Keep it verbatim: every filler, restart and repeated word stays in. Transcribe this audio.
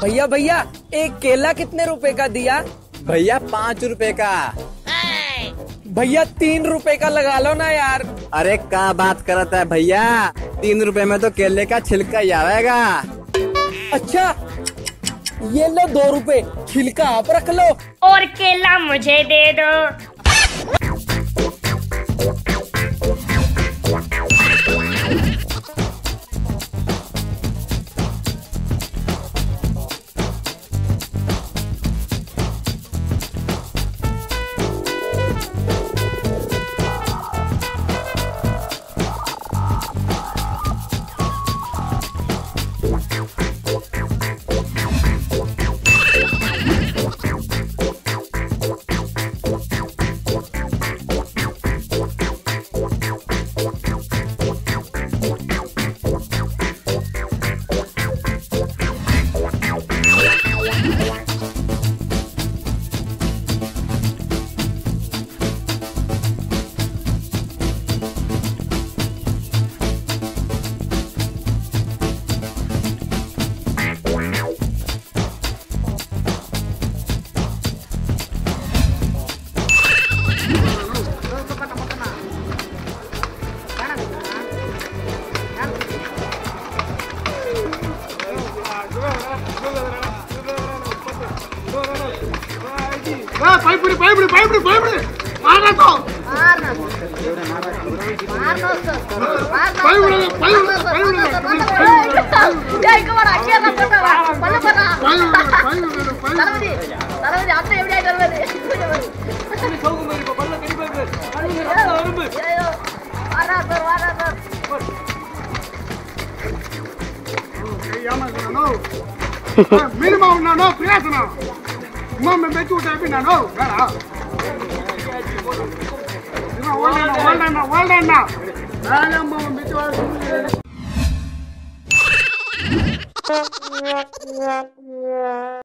भैया भैया एक केला कितने रुपए का दिया? भैया पाँच रुपए का। भैया तीन रुपए का लगा लो ना यार। अरे क्या बात करता है भैया, तीन रुपए में तो केले का छिलका ही आएगा। अच्छा ये लो दो रुपए, छिलका आप रख लो और केला मुझे दे दो। भाई भाई भाई भाई भाई मारना तो मारना मारना मारना मम्मी मैं चूटा भी ना हो ना ना ना ना ना मम्मी चूटा।